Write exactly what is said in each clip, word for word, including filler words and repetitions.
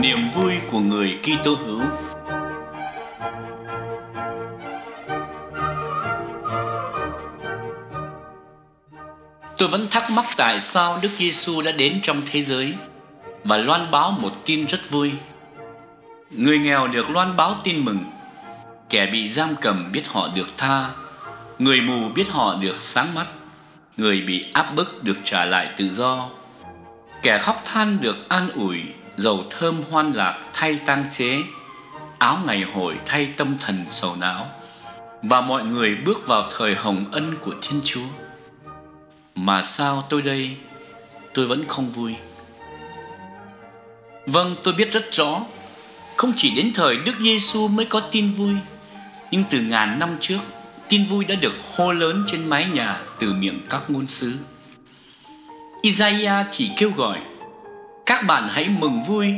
niềm vui của người Kitô hữu. Tôi vẫn thắc mắc tại sao Đức Giêsu đã đến trong thế giới và loan báo một tin rất vui. Người nghèo được loan báo tin mừng, kẻ bị giam cầm biết họ được tha, người mù biết họ được sáng mắt, người bị áp bức được trả lại tự do, kẻ khóc than được an ủi, dầu thơm hoan lạc thay tang chế, áo ngày hội thay tâm thần sầu não, và mọi người bước vào thời hồng ân của Thiên Chúa. Mà sao tôi đây, tôi vẫn không vui? Vâng, tôi biết rất rõ, không chỉ đến thời Đức Giêsu mới có tin vui, nhưng từ ngàn năm trước, tin vui đã được hô lớn trên mái nhà từ miệng các ngôn sứ. Isaiah thì kêu gọi: các bạn hãy mừng vui,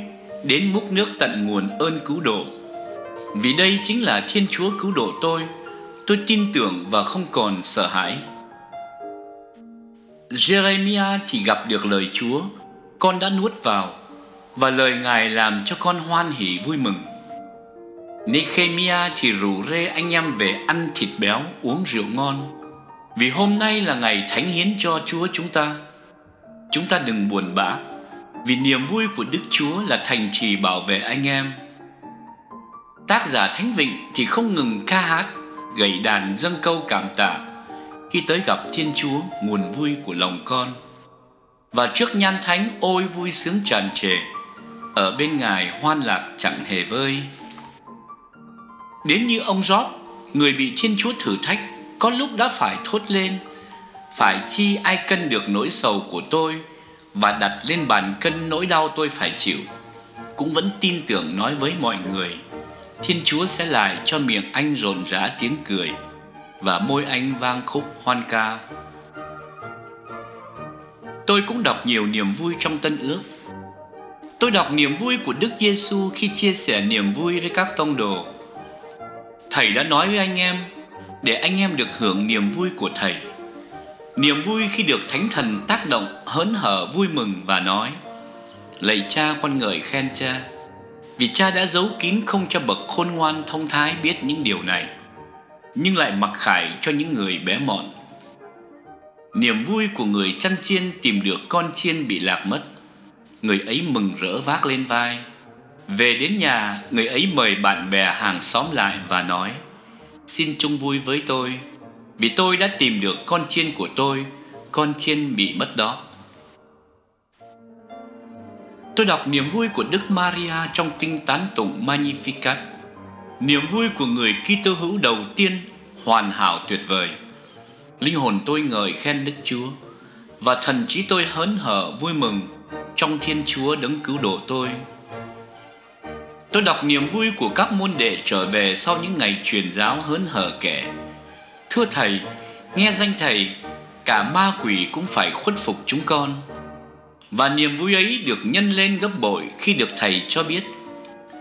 đến múc nước tận nguồn ơn cứu độ, vì đây chính là Thiên Chúa cứu độ tôi. Tôi tin tưởng và không còn sợ hãi. Jeremiah thì gặp được lời Chúa, con đã nuốt vào, và lời Ngài làm cho con hoan hỉ vui mừng. Nehemia thì rủ rê anh em về ăn thịt béo, uống rượu ngon, vì hôm nay là ngày thánh hiến cho Chúa chúng ta. Chúng ta đừng buồn bã, vì niềm vui của Đức Chúa là thành trì bảo vệ anh em. Tác giả Thánh Vịnh thì không ngừng ca hát, gảy đàn dâng câu cảm tạ khi tới gặp Thiên Chúa, nguồn vui của lòng con. Và trước nhan thánh ôi vui sướng tràn trề, ở bên Ngài hoan lạc chẳng hề vơi. Đến như ông Gióp, người bị Thiên Chúa thử thách, có lúc đã phải thốt lên: phải chi ai cân được nỗi sầu của tôi và đặt lên bàn cân nỗi đau tôi phải chịu, cũng vẫn tin tưởng nói với mọi người: Thiên Chúa sẽ lại cho miệng anh rộn rã tiếng cười và môi anh vang khúc hoan ca. Tôi cũng đọc nhiều niềm vui trong Tân Ước. Tôi đọc niềm vui của Đức Giêsu khi chia sẻ niềm vui với các tông đồ. Thầy đã nói với anh em để anh em được hưởng niềm vui của Thầy. Niềm vui khi được Thánh Thần tác động, hớn hở vui mừng và nói: lạy Cha, con ngợi khen Cha, vì Cha đã giấu kín không cho bậc khôn ngoan thông thái biết những điều này, nhưng lại mặc khải cho những người bé mọn. Niềm vui của người chăn chiên tìm được con chiên bị lạc mất, người ấy mừng rỡ vác lên vai. Về đến nhà, người ấy mời bạn bè hàng xóm lại và nói: xin chung vui với tôi, vì tôi đã tìm được con chiên của tôi, con chiên bị mất đó. Tôi đọc niềm vui của Đức Maria trong kinh tán tụng Magnificat. Niềm vui của người Kitô hữu đầu tiên, hoàn hảo tuyệt vời. Linh hồn tôi ngợi khen Đức Chúa, và thần trí tôi hớn hở vui mừng trong Thiên Chúa đấng cứu độ tôi. Tôi đọc niềm vui của các môn đệ trở về sau những ngày truyền giáo hớn hở kể: thưa Thầy, nghe danh Thầy, cả ma quỷ cũng phải khuất phục chúng con. Và niềm vui ấy được nhân lên gấp bội khi được Thầy cho biết: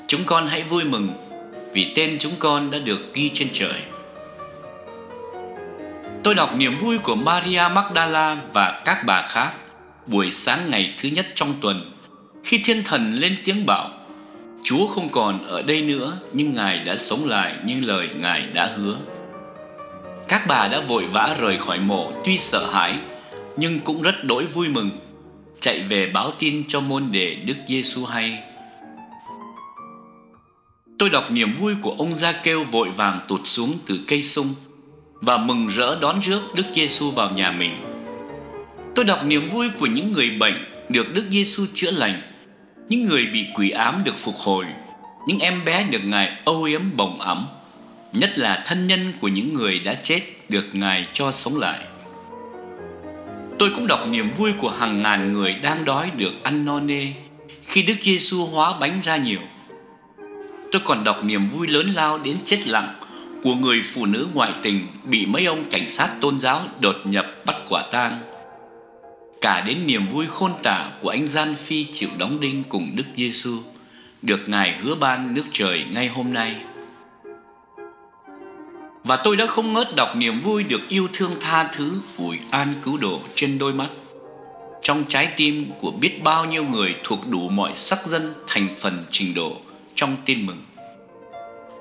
chúng con hãy vui mừng, vì tên chúng con đã được ghi trên trời. Tôi đọc niềm vui của Maria Magdala và các bà khác buổi sáng ngày thứ nhất trong tuần, khi Thiên Thần lên tiếng bảo: Chúa không còn ở đây nữa, nhưng Ngài đã sống lại như lời Ngài đã hứa. Các bà đã vội vã rời khỏi mộ, tuy sợ hãi nhưng cũng rất đỗi vui mừng, chạy về báo tin cho môn đệ Đức Giêsu hay. Tôi đọc niềm vui của ông Gia-kêu vội vàng tụt xuống từ cây sung và mừng rỡ đón rước Đức Giêsu vào nhà mình. Tôi đọc niềm vui của những người bệnh được Đức Giêsu chữa lành, những người bị quỷ ám được phục hồi, những em bé được Ngài âu yếm bồng ẵm, nhất là thân nhân của những người đã chết được Ngài cho sống lại. Tôi cũng đọc niềm vui của hàng ngàn người đang đói được ăn no nê khi Đức Giêsu hóa bánh ra nhiều. Tôi còn đọc niềm vui lớn lao đến chết lặng của người phụ nữ ngoại tình bị mấy ông cảnh sát tôn giáo đột nhập bắt quả tang, cả đến niềm vui khôn tả của anh gian phi chịu đóng đinh cùng Đức Giêsu được Ngài hứa ban nước trời ngay hôm nay. Và tôi đã không ngớt đọc niềm vui được yêu thương tha thứ, ủi an cứu độ trên đôi mắt. trong trái tim của biết bao nhiêu người thuộc đủ mọi sắc dân, thành phần, trình độ trong tin mừng.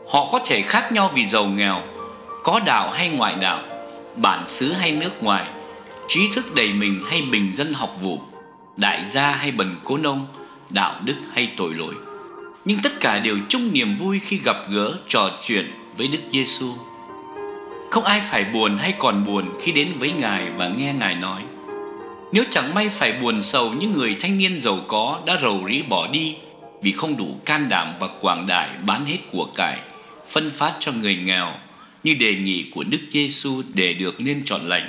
Họ có thể khác nhau vì giàu nghèo, có đạo hay ngoại đạo, bản xứ hay nước ngoài, trí thức đầy mình hay bình dân học vụ, đại gia hay bần cố nông, đạo đức hay tội lỗi. Nhưng tất cả đều chung niềm vui khi gặp gỡ, trò chuyện với Đức Giêsu. Không ai phải buồn hay còn buồn khi đến với Ngài và nghe Ngài nói. Nếu chẳng may phải buồn sầu như người thanh niên giàu có đã rầu rĩ bỏ đi vì không đủ can đảm và quảng đại bán hết của cải, phân phát cho người nghèo như đề nghị của Đức Giêsu để được nên trọn lành.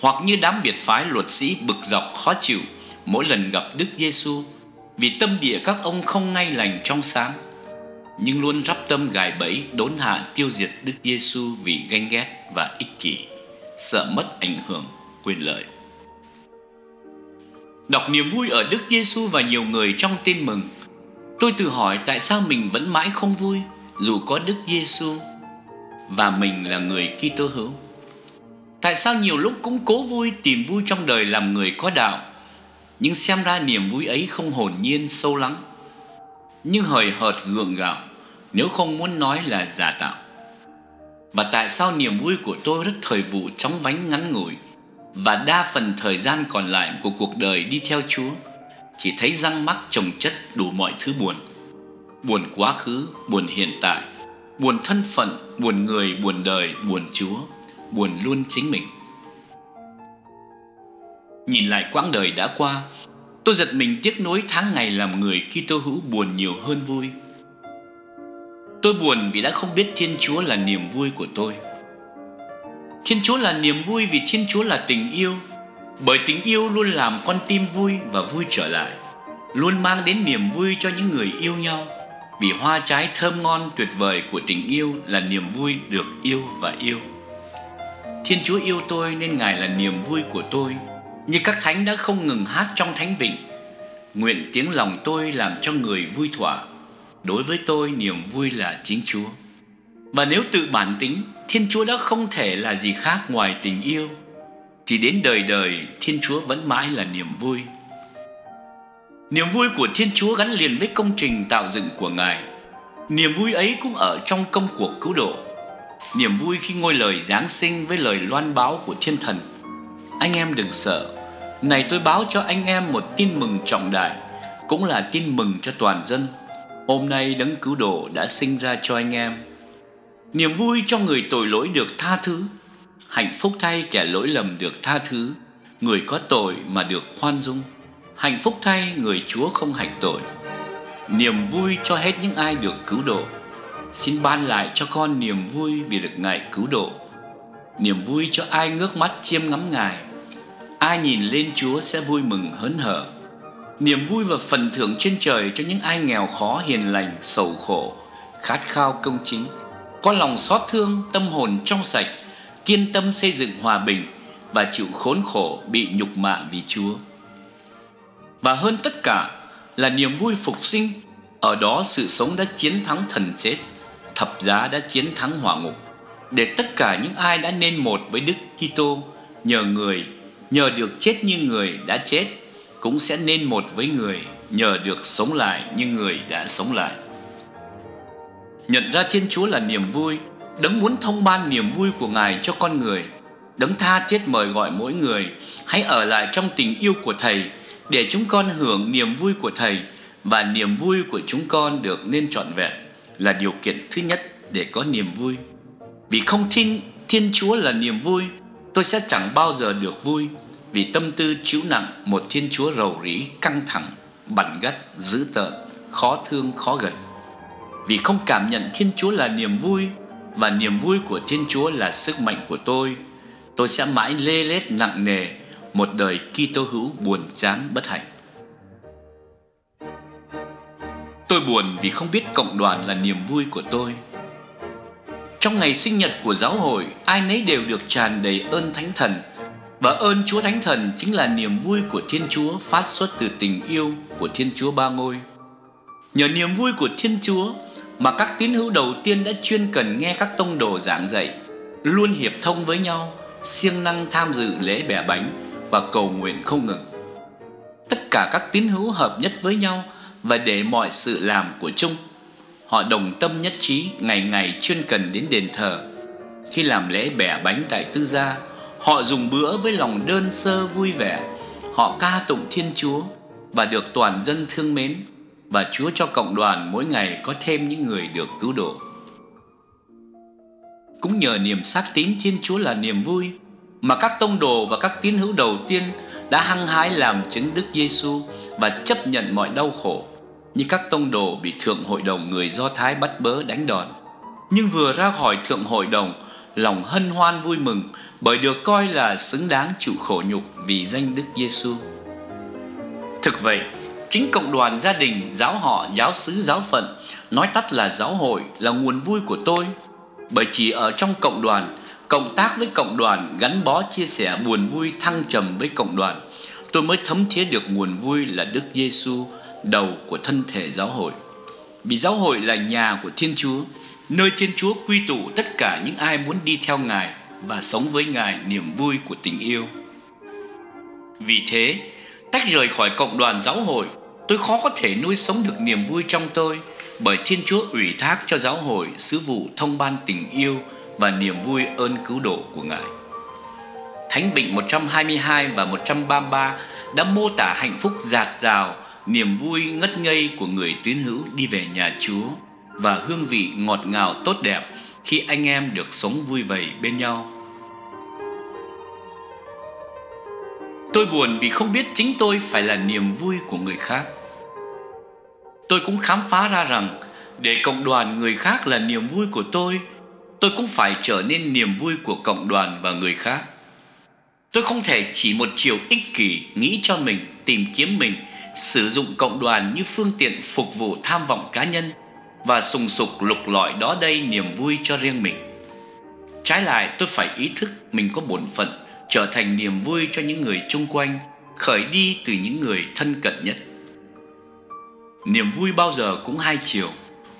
Hoặc như đám biệt phái luật sĩ bực dọc khó chịu mỗi lần gặp Đức Giêsu vì tâm địa các ông không ngay lành trong sáng, nhưng luôn rắp tâm gài bẫy đốn hạ tiêu diệt Đức Giêsu vì ganh ghét và ích kỷ, sợ mất ảnh hưởng quyền lợi. Đọc niềm vui ở Đức Giêsu và nhiều người trong tin mừng, tôi tự hỏi tại sao mình vẫn mãi không vui dù có Đức Giêsu và mình là người Kitô hữu. Tại sao nhiều lúc cũng cố vui tìm vui trong đời làm người có đạo, nhưng xem ra niềm vui ấy không hồn nhiên sâu lắng, nhưng hời hợt gượng gạo, nếu không muốn nói là giả tạo. Và tại sao niềm vui của tôi rất thời vụ, chóng vánh, ngắn ngủi, và đa phần thời gian còn lại của cuộc đời đi theo Chúa chỉ thấy răng mắc chồng chất đủ mọi thứ buồn. Buồn quá khứ, buồn hiện tại, buồn thân phận, buồn người, buồn đời, buồn Chúa, buồn luôn chính mình. Nhìn lại quãng đời đã qua, tôi giật mình tiếc nuối tháng ngày làm người Kitô hữu buồn nhiều hơn vui. Tôi buồn vì đã không biết Thiên Chúa là niềm vui của tôi. Thiên Chúa là niềm vui vì Thiên Chúa là tình yêu, bởi tình yêu luôn làm con tim vui và vui trở lại, luôn mang đến niềm vui cho những người yêu nhau, vì hoa trái thơm ngon tuyệt vời của tình yêu là niềm vui được yêu và yêu. Thiên Chúa yêu tôi nên Ngài là niềm vui của tôi, như các thánh đã không ngừng hát trong Thánh Vịnh: nguyện tiếng lòng tôi làm cho người vui thỏa, đối với tôi niềm vui là chính Chúa. Và nếu tự bản tính, Thiên Chúa đã không thể là gì khác ngoài tình yêu, thì đến đời đời Thiên Chúa vẫn mãi là niềm vui. Niềm vui của Thiên Chúa gắn liền với công trình tạo dựng của Ngài. Niềm vui ấy cũng ở trong công cuộc cứu độ. Niềm vui khi ngôi lời Giáng sinh với lời loan báo của thiên thần: anh em đừng sợ, này tôi báo cho anh em một tin mừng trọng đại, cũng là tin mừng cho toàn dân. Hôm nay Đấng Cứu Độ đã sinh ra cho anh em. Niềm vui cho người tội lỗi được tha thứ, hạnh phúc thay kẻ lỗi lầm được tha thứ, người có tội mà được khoan dung, hạnh phúc thay người Chúa không hạnh tội. Niềm vui cho hết những ai được cứu độ. Xin ban lại cho con niềm vui vì được Ngài cứu độ. Niềm vui cho ai ngước mắt chiêm ngắm Ngài. Ai nhìn lên Chúa sẽ vui mừng hớn hở. Niềm vui và phần thưởng trên trời cho những ai nghèo khó, hiền lành, sầu khổ, khát khao công chính, có lòng xót thương, tâm hồn trong sạch, kiên tâm xây dựng hòa bình và chịu khốn khổ, bị nhục mạ vì Chúa. Và hơn tất cả là niềm vui phục sinh, ở đó sự sống đã chiến thắng thần chết, thập giá đã chiến thắng hỏa ngục, để tất cả những ai đã nên một với Đức Kitô nhờ người, nhờ được chết như người đã chết, cũng sẽ nên một với người, nhờ được sống lại như người đã sống lại. Nhận ra Thiên Chúa là niềm vui, Đấng muốn thông ban niềm vui của Ngài cho con người. Đấng tha thiết mời gọi mỗi người hãy ở lại trong tình yêu của Thầy, để chúng con hưởng niềm vui của Thầy, và niềm vui của chúng con được nên trọn vẹn là điều kiện thứ nhất để có niềm vui. Vì không tin Thiên Chúa là niềm vui, tôi sẽ chẳng bao giờ được vui, vì tâm tư chịu nặng một Thiên Chúa rầu rĩ, căng thẳng, bẩn gắt, dữ tợn, khó thương, khó gần. Vì không cảm nhận Thiên Chúa là niềm vui, và niềm vui của Thiên Chúa là sức mạnh của tôi, tôi sẽ mãi lê lết nặng nề một đời Kitô hữu buồn chán bất hạnh. Tôi buồn vì không biết cộng đoàn là niềm vui của tôi. Trong ngày sinh nhật của giáo hội, ai nấy đều được tràn đầy ơn Thánh Thần, và ơn Chúa Thánh Thần chính là niềm vui của Thiên Chúa, phát xuất từ tình yêu của Thiên Chúa Ba Ngôi. Nhờ niềm vui của Thiên Chúa mà các tín hữu đầu tiên đã chuyên cần nghe các tông đồ giảng dạy, luôn hiệp thông với nhau, siêng năng tham dự lễ bẻ bánh và cầu nguyện không ngừng. tất cả các tín hữu hợp nhất với nhau và để mọi sự làm của chung. Họ đồng tâm nhất trí, ngày ngày chuyên cần đến đền thờ. Khi làm lễ bẻ bánh tại Tư Gia, họ dùng bữa với lòng đơn sơ vui vẻ. Họ ca tụng Thiên Chúa và được toàn dân thương mến, và Chúa cho cộng đoàn mỗi ngày có thêm những người được cứu độ. Cũng nhờ niềm xác tín Thiên Chúa là niềm vui mà các tông đồ và các tín hữu đầu tiên đã hăng hái làm chứng Đức Giêsu và chấp nhận mọi đau khổ, như các tông đồ bị thượng hội đồng người Do Thái bắt bớ đánh đòn, nhưng vừa ra khỏi thượng hội đồng, lòng hân hoan vui mừng bởi được coi là xứng đáng chịu khổ nhục vì danh Đức Giêsu. Thực vậy, chính cộng đoàn gia đình, giáo họ, giáo xứ, giáo phận, nói tắt là giáo hội, là nguồn vui của tôi, bởi chỉ ở trong cộng đoàn, cộng tác với cộng đoàn, gắn bó chia sẻ buồn vui thăng trầm với cộng đoàn, tôi mới thấm thía được nguồn vui là Đức Giêsu, đầu của thân thể giáo hội. Vì giáo hội là nhà của Thiên Chúa, nơi Thiên Chúa quy tụ tất cả những ai muốn đi theo Ngài và sống với Ngài niềm vui của tình yêu. Vì thế, tách rời khỏi cộng đoàn giáo hội, tôi khó có thể nuôi sống được niềm vui trong tôi, bởi Thiên Chúa ủy thác cho giáo hội sứ vụ thông ban tình yêu và niềm vui ơn cứu độ của Ngài. Thánh Vịnh một trăm hai mươi hai và một trăm ba mươi ba đã mô tả hạnh phúc dạt dào, niềm vui ngất ngây của người tín hữu đi về nhà Chúa, và hương vị ngọt ngào tốt đẹp khi anh em được sống vui vầy bên nhau. Tôi buồn vì không biết chính tôi phải là niềm vui của người khác. Tôi cũng khám phá ra rằng để cộng đoàn người khác là niềm vui của tôi, tôi cũng phải trở nên niềm vui của cộng đoàn và người khác. Tôi không thể chỉ một chiều ích kỷ, nghĩ cho mình, tìm kiếm mình, sử dụng cộng đoàn như phương tiện phục vụ tham vọng cá nhân và sùng sục lục lọi đó đây niềm vui cho riêng mình. Trái lại, tôi phải ý thức mình có bổn phận trở thành niềm vui cho những người chung quanh, khởi đi từ những người thân cận nhất. Niềm vui bao giờ cũng hai chiều,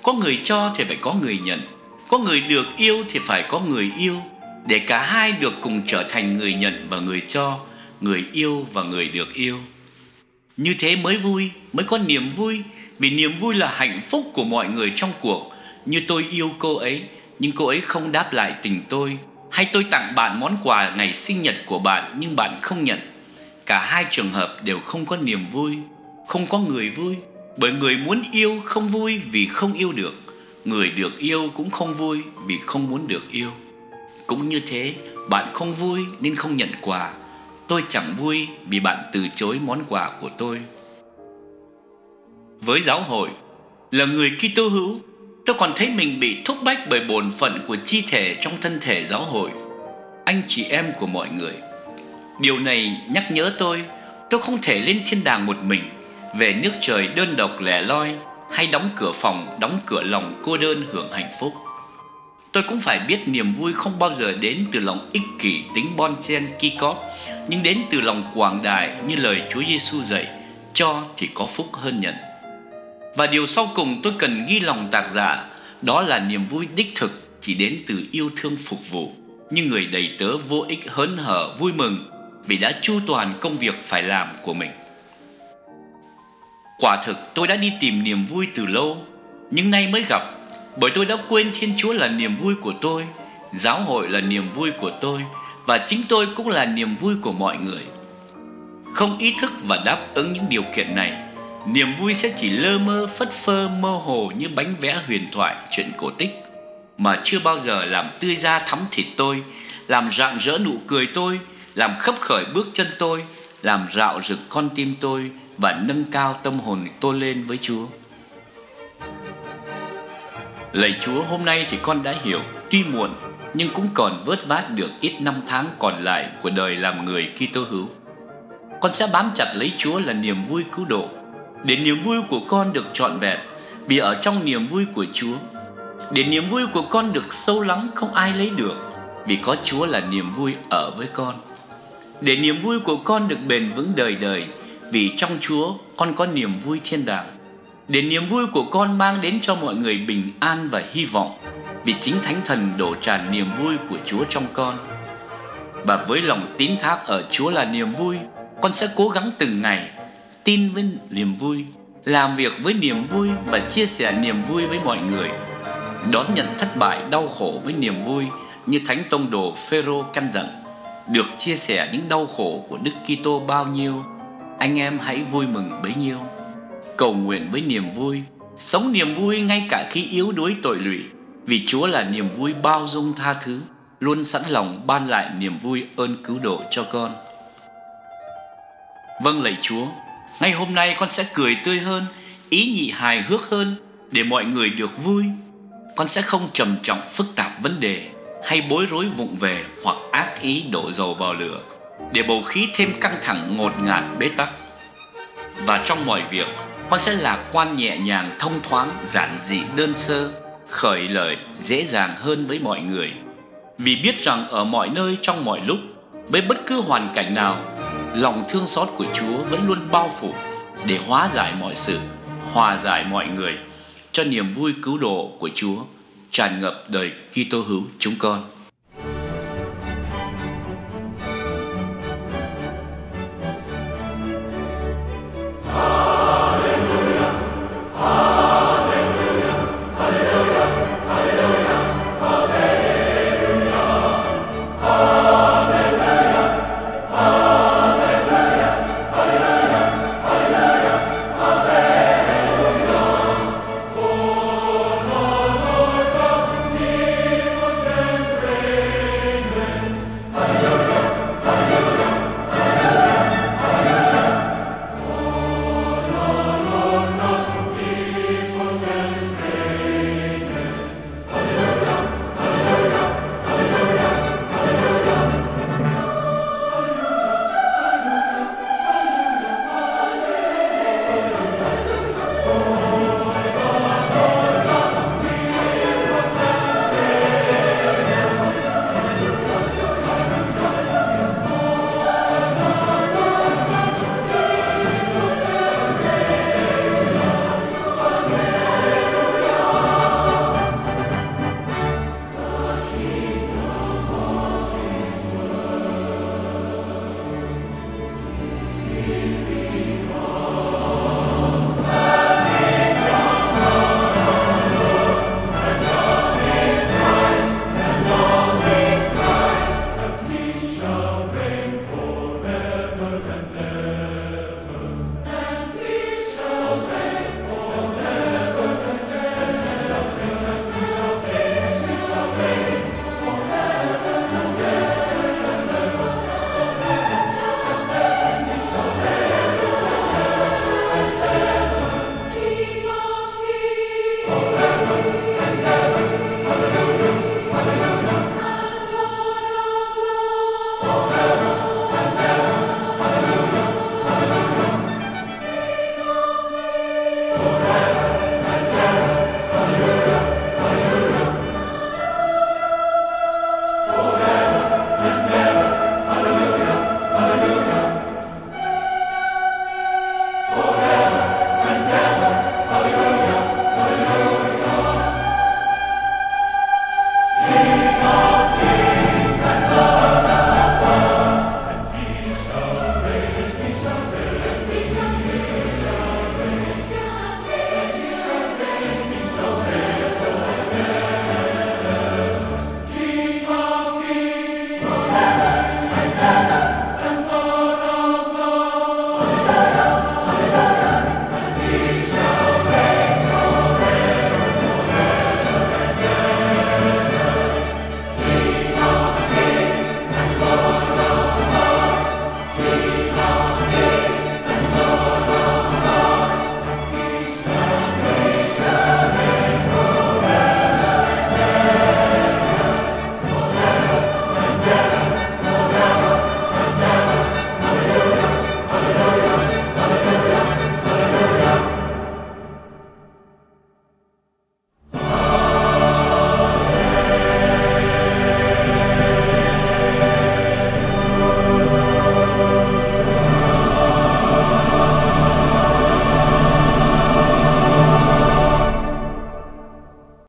có người cho thì phải có người nhận, có người được yêu thì phải có người yêu, để cả hai được cùng trở thành người nhận và người cho, người yêu và người được yêu. Như thế mới vui, mới có niềm vui, vì niềm vui là hạnh phúc của mọi người trong cuộc. Như tôi yêu cô ấy, nhưng cô ấy không đáp lại tình tôi, hay tôi tặng bạn món quà ngày sinh nhật của bạn nhưng bạn không nhận. Cả hai trường hợp đều không có niềm vui, không có người vui, bởi người muốn yêu không vui vì không yêu được, người được yêu cũng không vui vì không muốn được yêu. Cũng như thế, bạn không vui nên không nhận quà, tôi chẳng vui vì bạn từ chối món quà của tôi. Với giáo hội, là người Kitô hữu, tôi còn thấy mình bị thúc bách bởi bổn phận của chi thể trong thân thể giáo hội, anh chị em của mọi người. Điều này nhắc nhớ tôi, tôi không thể lên thiên đàng một mình, về nước trời đơn độc lẻ loi, hay đóng cửa phòng, đóng cửa lòng cô đơn hưởng hạnh phúc. Tôi cũng phải biết niềm vui không bao giờ đến từ lòng ích kỷ tính bon chen ki cóp, nhưng đến từ lòng quảng đại như lời Chúa Giêsu dạy, cho thì có phúc hơn nhận. Và điều sau cùng tôi cần ghi lòng tạc dạ, đó là niềm vui đích thực chỉ đến từ yêu thương phục vụ, như người đầy tớ vô ích hớn hở vui mừng vì đã chu toàn công việc phải làm của mình. Quả thực tôi đã đi tìm niềm vui từ lâu, nhưng nay mới gặp, bởi tôi đã quên Thiên Chúa là niềm vui của tôi, giáo hội là niềm vui của tôi, và chính tôi cũng là niềm vui của mọi người. Không ý thức và đáp ứng những điều kiện này, niềm vui sẽ chỉ lơ mơ phất phơ mơ hồ như bánh vẽ huyền thoại chuyện cổ tích, mà chưa bao giờ làm tươi da thắm thịt tôi, làm rạng rỡ nụ cười tôi, làm khấp khởi bước chân tôi, làm rạo rực con tim tôi và nâng cao tâm hồn tôi lên với Chúa. Lạy Chúa, hôm nay thì con đã hiểu, tuy muộn nhưng cũng còn vớt vát được ít năm tháng còn lại của đời làm người Kitô hữu. Con sẽ bám chặt lấy Chúa là niềm vui cứu độ, để niềm vui của con được trọn vẹn, vì ở trong niềm vui của Chúa. Để niềm vui của con được sâu lắng không ai lấy được, vì có Chúa là niềm vui ở với con. Để niềm vui của con được bền vững đời đời, vì trong Chúa con có niềm vui thiên đàng. Để niềm vui của con mang đến cho mọi người bình an và hy vọng, vì chính Thánh Thần đổ tràn niềm vui của Chúa trong con. Và với lòng tín thác ở Chúa là niềm vui, con sẽ cố gắng từng ngày tin với niềm vui, làm việc với niềm vui và chia sẻ niềm vui với mọi người, đón nhận thất bại đau khổ với niềm vui như Thánh Tông đồ Phêrô căn dặn. Được chia sẻ những đau khổ của Đức Kitô bao nhiêu, anh em hãy vui mừng bấy nhiêu. Cầu nguyện với niềm vui, sống niềm vui ngay cả khi yếu đuối tội lụy, vì Chúa là niềm vui bao dung tha thứ, luôn sẵn lòng ban lại niềm vui ơn cứu độ cho con. Vâng lạy Chúa, ngay hôm nay con sẽ cười tươi hơn, ý nhị hài hước hơn để mọi người được vui. Con sẽ không trầm trọng phức tạp vấn đề hay bối rối vụng về hoặc ác ý đổ dầu vào lửa để bầu khí thêm căng thẳng ngột ngạt bế tắc. Và trong mọi việc, con sẽ lạc quan nhẹ nhàng thông thoáng, giản dị đơn sơ, khởi lời dễ dàng hơn với mọi người. Vì biết rằng ở mọi nơi trong mọi lúc, với bất cứ hoàn cảnh nào, lòng thương xót của Chúa vẫn luôn bao phủ để hóa giải mọi sự, hòa giải mọi người, cho niềm vui cứu độ của Chúa tràn ngập đời Kitô hữu chúng con.